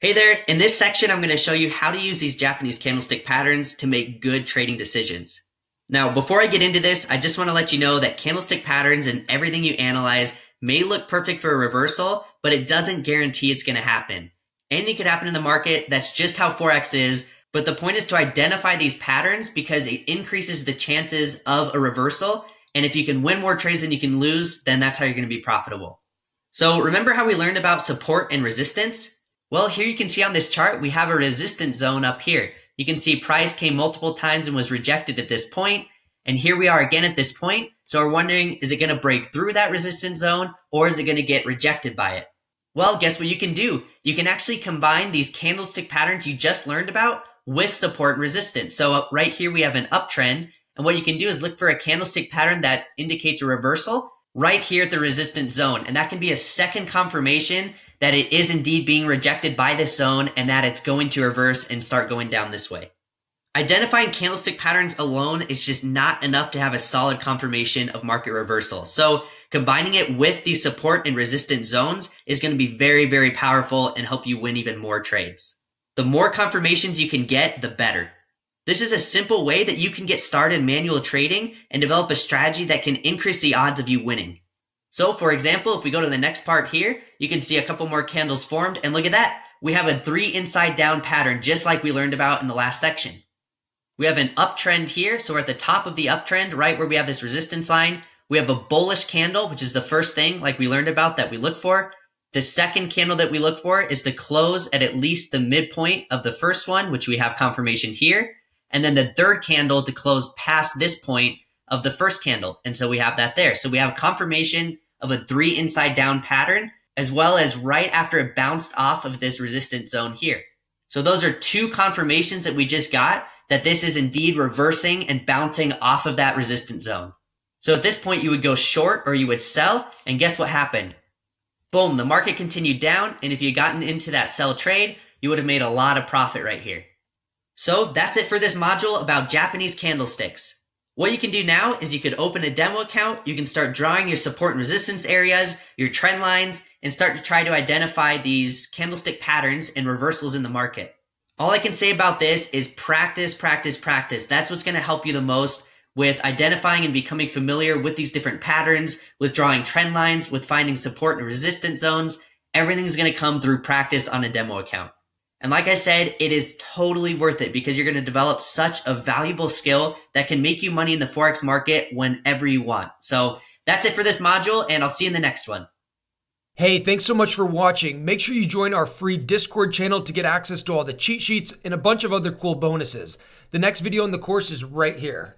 Hey there, in this section, I'm going to show you how to use these Japanese candlestick patterns to make good trading decisions. Now, before I get into this, I just want to let you know that candlestick patterns and everything you analyze may look perfect for a reversal, but it doesn't guarantee it's going to happen. Anything could happen in the market. That's just how Forex is. But the point is to identify these patterns because it increases the chances of a reversal. And if you can win more trades than you can lose, then that's how you're going to be profitable. So remember how we learned about support and resistance? Well, here you can see on this chart, we have a resistance zone up here. You can see price came multiple times and was rejected at this point. And here we are again at this point. So we're wondering, is it going to break through that resistance zone or is it going to get rejected by it? Well, guess what you can do? You can actually combine these candlestick patterns you just learned about with support and resistance. So right here, we have an uptrend. And what you can do is look for a candlestick pattern that indicates a reversal right here at the resistance zone. And that can be a second confirmation that it is indeed being rejected by this zone and that it's going to reverse and start going down this way. Identifying candlestick patterns alone is just not enough to have a solid confirmation of market reversal. So combining it with the support and resistance zones is going to be very, very powerful and help you win even more trades. The more confirmations you can get, the better. This is a simple way that you can get started in manual trading and develop a strategy that can increase the odds of you winning. So for example, if we go to the next part here, you can see a couple more candles formed and look at that. We have a 3 inside down pattern just like we learned about in the last section. We have an uptrend here. So we're at the top of the uptrend right where we have this resistance line. We have a bullish candle, which is the first thing like we learned about that we look for. The second candle that we look for is the close at least the midpoint of the first one, which we have confirmation here. And then the third candle to close past this point of the first candle. And so we have that there. So we have confirmation of a 3 inside down pattern, as well as right after it bounced off of this resistance zone here. So those are 2 confirmations that we just got that this is indeed reversing and bouncing off of that resistance zone. So at this point, you would go short or you would sell. And guess what happened? Boom, the market continued down. And if you had gotten into that sell trade, you would have made a lot of profit right here. So that's it for this module about Japanese candlesticks. What you can do now is you could open a demo account, you can start drawing your support and resistance areas, your trend lines, and start to try to identify these candlestick patterns and reversals in the market. All I can say about this is practice, practice, practice. That's what's going to help you the most with identifying and becoming familiar with these different patterns, with drawing trend lines, with finding support and resistance zones. Everything's going to come through practice on a demo account. And like I said, it is totally worth it because you're going to develop such a valuable skill that can make you money in the Forex market whenever you want. So that's it for this module, and I'll see you in the next one. Hey, thanks so much for watching. Make sure you join our free Discord channel to get access to all the cheat sheets and a bunch of other cool bonuses. The next video in the course is right here.